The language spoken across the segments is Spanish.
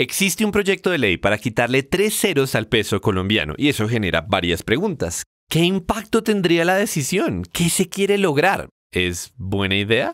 Existe un proyecto de ley para quitarle 3 ceros al peso colombiano y eso genera varias preguntas. ¿Qué impacto tendría la decisión? ¿Qué se quiere lograr? ¿Es buena idea?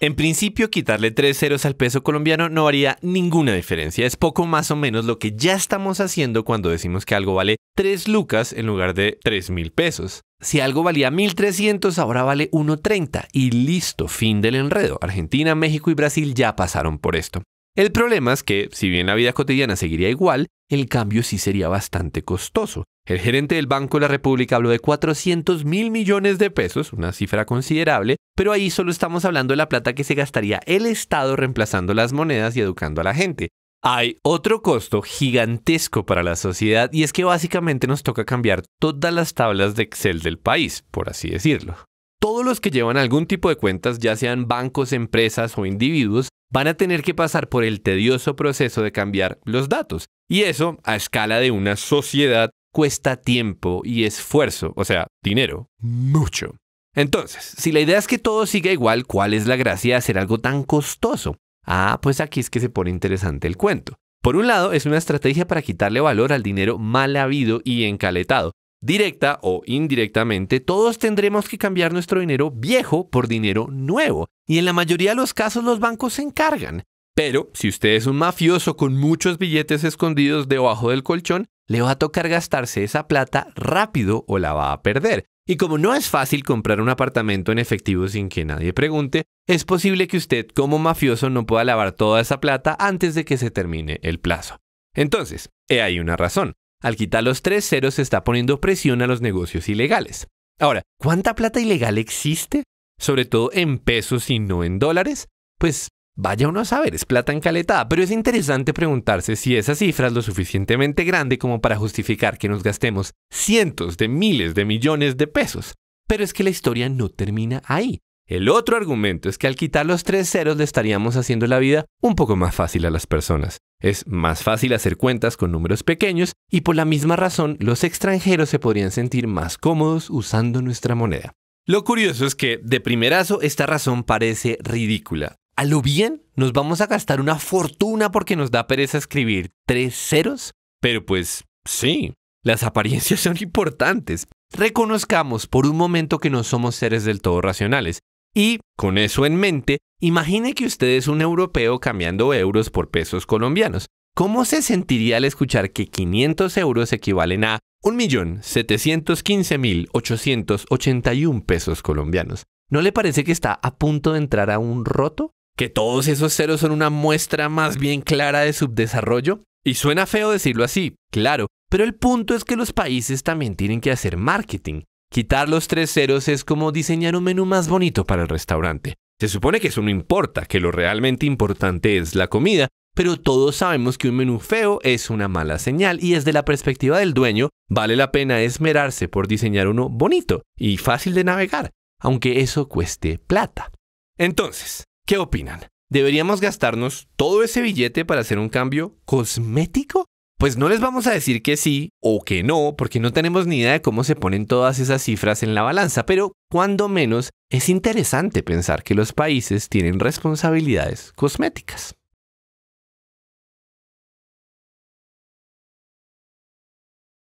En principio, quitarle 3 ceros al peso colombiano no haría ninguna diferencia. Es poco más o menos lo que ya estamos haciendo cuando decimos que algo vale 3 lucas en lugar de 3.000 pesos. Si algo valía 1.300, ahora vale 1.30 y listo, fin del enredo. Argentina, México y Brasil ya pasaron por esto. El problema es que, si bien la vida cotidiana seguiría igual, el cambio sí sería bastante costoso. El gerente del Banco de la República habló de 400.000 millones de pesos, una cifra considerable, pero ahí solo estamos hablando de la plata que se gastaría el Estado reemplazando las monedas y educando a la gente. Hay otro costo gigantesco para la sociedad y es que básicamente nos toca cambiar todas las tablas de Excel del país, por así decirlo. Todos los que llevan algún tipo de cuentas, ya sean bancos, empresas o individuos, van a tener que pasar por el tedioso proceso de cambiar los datos. Y eso, a escala de una sociedad, cuesta tiempo y esfuerzo, o sea, dinero, mucho. Entonces, si la idea es que todo siga igual, ¿cuál es la gracia de hacer algo tan costoso? Ah, pues aquí es que se pone interesante el cuento. Por un lado, es una estrategia para quitarle valor al dinero mal habido y encaletado. Directa o indirectamente, todos tendremos que cambiar nuestro dinero viejo por dinero nuevo, y en la mayoría de los casos los bancos se encargan. Pero si usted es un mafioso con muchos billetes escondidos debajo del colchón, le va a tocar gastarse esa plata rápido o la va a perder. Y como no es fácil comprar un apartamento en efectivo sin que nadie pregunte, es posible que usted como mafioso no pueda lavar toda esa plata antes de que se termine el plazo. Entonces, he ahí una razón. Al quitar los 3 ceros se está poniendo presión a los negocios ilegales. Ahora, ¿cuánta plata ilegal existe? Sobre todo en pesos y no en dólares. Pues vaya uno a saber, es plata encaletada, pero es interesante preguntarse si esa cifra es lo suficientemente grande como para justificar que nos gastemos cientos de miles de millones de pesos. Pero es que la historia no termina ahí. El otro argumento es que al quitar los 3 ceros le estaríamos haciendo la vida un poco más fácil a las personas. Es más fácil hacer cuentas con números pequeños y por la misma razón los extranjeros se podrían sentir más cómodos usando nuestra moneda. Lo curioso es que, de primerazo, esta razón parece ridícula. ¿A lo bien nos vamos a gastar una fortuna porque nos da pereza escribir 3 ceros? Pero pues sí, las apariencias son importantes. Reconozcamos por un momento que no somos seres del todo racionales. Y, con eso en mente, imagine que usted es un europeo cambiando euros por pesos colombianos. ¿Cómo se sentiría al escuchar que 500 euros equivalen a 1.715.881 pesos colombianos? ¿No le parece que está a punto de entrar a un roto? ¿Que todos esos ceros son una muestra más bien clara de subdesarrollo? Y suena feo decirlo así, claro, pero el punto es que los países también tienen que hacer marketing. Quitar los 3 ceros es como diseñar un menú más bonito para el restaurante. Se supone que eso no importa, que lo realmente importante es la comida, pero todos sabemos que un menú feo es una mala señal y desde la perspectiva del dueño vale la pena esmerarse por diseñar uno bonito y fácil de navegar, aunque eso cueste plata. Entonces, ¿qué opinan? ¿Deberíamos gastarnos todo ese billete para hacer un cambio cosmético? Pues no les vamos a decir que sí o que no, porque no tenemos ni idea de cómo se ponen todas esas cifras en la balanza, pero cuando menos es interesante pensar que los países tienen responsabilidades cosméticas.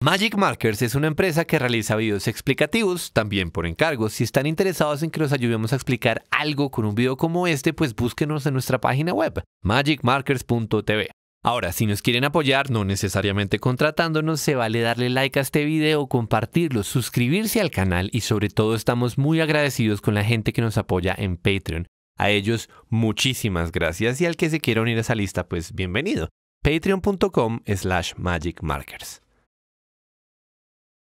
Magic Markers es una empresa que realiza videos explicativos, también por encargo. Si están interesados en que los ayudemos a explicar algo con un video como este, pues búsquenos en nuestra página web, magicmarkers.tv. Ahora, si nos quieren apoyar, no necesariamente contratándonos, se vale darle like a este video, compartirlo, suscribirse al canal y sobre todo estamos muy agradecidos con la gente que nos apoya en Patreon. A ellos, muchísimas gracias y al que se quiera unir a esa lista, pues bienvenido. Patreon.com/magicmarkers.